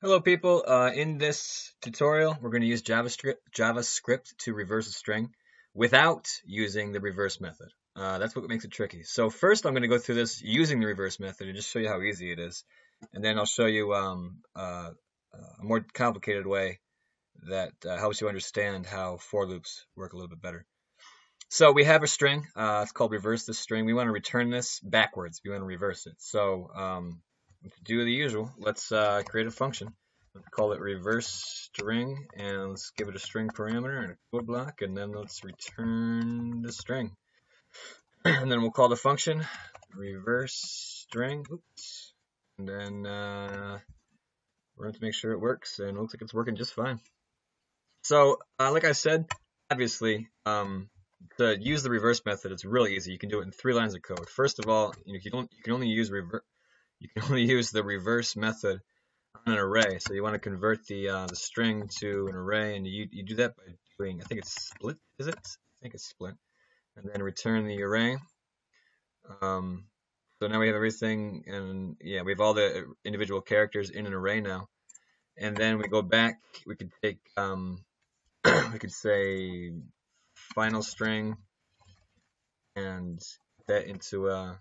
Hello people, in this tutorial we're going to use JavaScript to reverse a string without using the reverse method. That's what makes it tricky. So first I'm going to go through this using the reverse method and just show you how easy it is. And then I'll show you a more complicated way that helps you understand how for loops work a little bit better. So we have a string, it's called reverse this string. We want to return this backwards, we want to reverse it. So to do the usual, let's create a function. Let's call it reverse string, and let's give it a string parameter and a code block, and then let's return the string. And then we'll call the function reverse string. Oops. And then we're going to make sure it works, and it looks like it's working just fine. So, like I said, obviously, to use the reverse method, it's really easy. You can do it in 3 lines of code. First of all, you can only use the reverse method on an array. So you want to convert the string to an array, and you do that by doing, I think it's split, is it? I think it's split. And then return the array. So now we have everything, and yeah, we have all the individual characters in an array now. And then we go back, we could take, we could say final string and that into a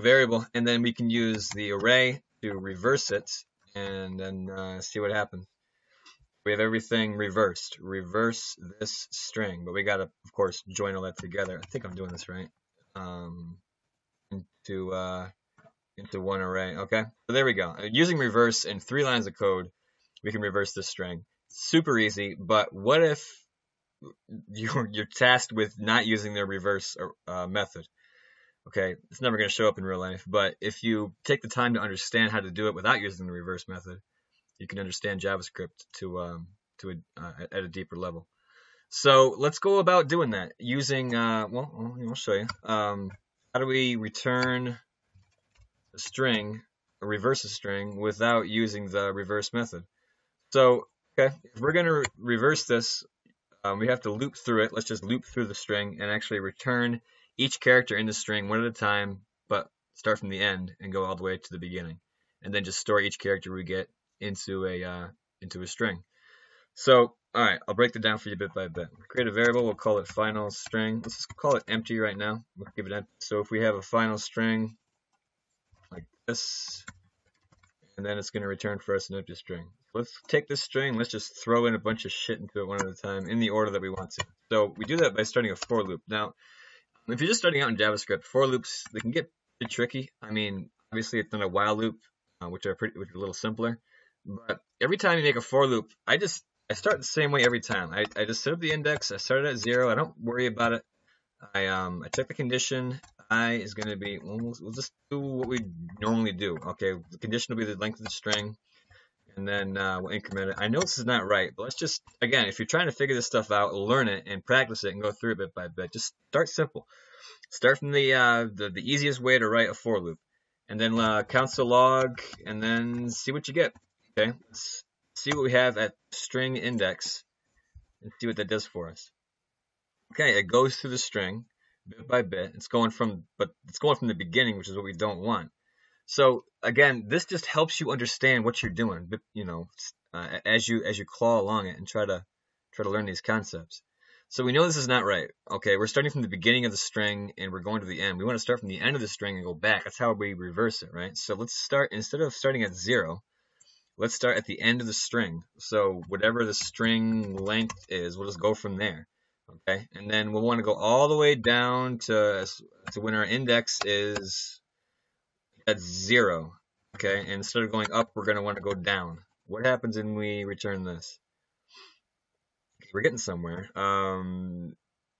variable, and then we can use the array to reverse it, and then see what happens. We have everything reversed. Reverse this string, but we gotta, of course, join all that together. I think I'm doing this right. Into one array. Okay, so there we go. Using reverse in 3 lines of code, we can reverse this string. Super easy. But what if you're tasked with not using the reverse method? Okay, it's never going to show up in real life, but if you take the time to understand how to do it without using the reverse method, you can understand JavaScript at a deeper level. So let's go about doing that using, well, I'll show you. How do we return a string, or reverse a string, without using the reverse method? So, okay, if we're going to reverse this, we have to loop through it. Let's just loop through the string and actually return each character in the string one at a time, but start from the end and go all the way to the beginning, and then just store each character we get into a string. So, all right, I'll break that down for you bit by bit. We'll create a variable. We'll call it final string. Let's just call it empty right now. We'll give it empty. So if we have a final string like this, and then it's going to return for us an empty string. Let's take this string. Let's just throw in a bunch of shit into it one at a time in the order that we want to. So we do that by starting a for loop. Now, if you're just starting out in JavaScript, for loops, they can get pretty tricky. I mean, obviously it's not a while loop, which are a little simpler. But every time you make a for loop, I start the same way every time. I just set up the index. I start it at 0. I don't worry about it. I check the condition. I is going to be, we'll just do what we normally do. Okay, the condition will be the length of the string, and then we'll increment it. I know this is not right, but let's just, again, if you're trying to figure this stuff out, learn it and practice it and go through it bit by bit. Just start simple. Start from the easiest way to write a for loop, and then console log, and then see what you get. Okay, let's see what we have at string index and see what that does for us. Okay, it goes through the string bit by bit. It's going from the beginning, which is what we don't want. So again, this just helps you understand what you're doing, you know, as you claw along it and try to learn these concepts. So we know this is not right. Okay, we're starting from the beginning of the string and we're going to the end. We want to start from the end of the string and go back. That's how we reverse it, right? So let's start, instead of starting at 0, let's start at the end of the string. So whatever the string length is, we'll just go from there. Okay, and then we'll want to go all the way down to when our index is at 0. Okay, and instead of going up, we're going to want to go down. What happens when we return this? We're getting somewhere.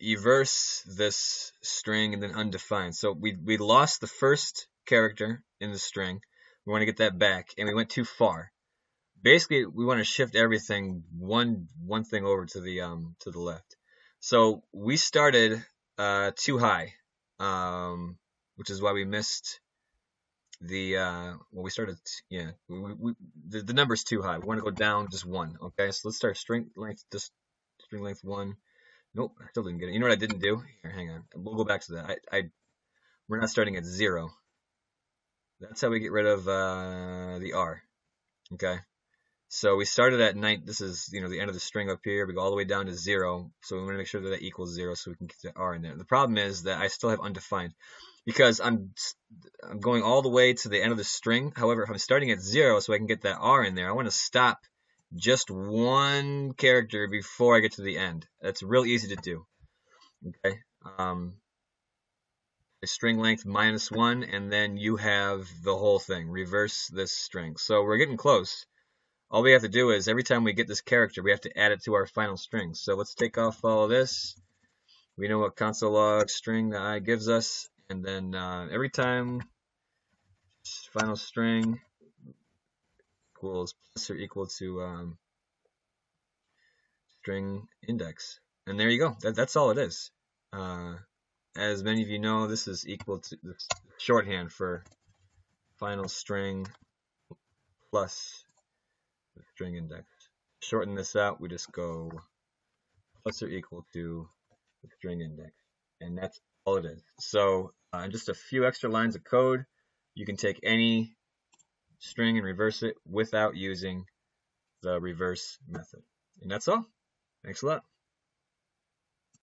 Reverse this string and then undefined. So we lost the first character in the string. We want to get that back, and we went too far. Basically, we want to shift everything one thing over to the left. So we started too high, which is why we missed the the number's too high. We want to go down just 1. Okay, so let's start string length 1. Nope, I still didn't get it. You know what I didn't do? Here, hang on. We'll go back to that. We're not starting at 0. That's how we get rid of the R. Okay, so we started at 9. This is, you know, the end of the string up here. We go all the way down to 0. So we want to make sure that that equals 0, so we can get the R in there. The problem is that I still have undefined, because I'm going all the way to the end of the string. However, if I'm starting at 0, so I can get that R in there, I want to stop just one character before I get to the end. That's real easy to do. Okay. String length -1, and then you have the whole thing. Reverse this string. So we're getting close. All we have to do is every time we get this character, we have to add it to our final string. So let's take off all of this. We know what console log string the I gives us, and then every time final string equals plus or equal to string index. And there you go. That's all it is. As many of you know, this is equal to the shorthand for final string plus the string index. Shorten this out, we just go plus or equal to the string index, and that's all it is. So just a few extra lines of code. You can take any string and reverse it without using the reverse method. And that's all. Thanks a lot.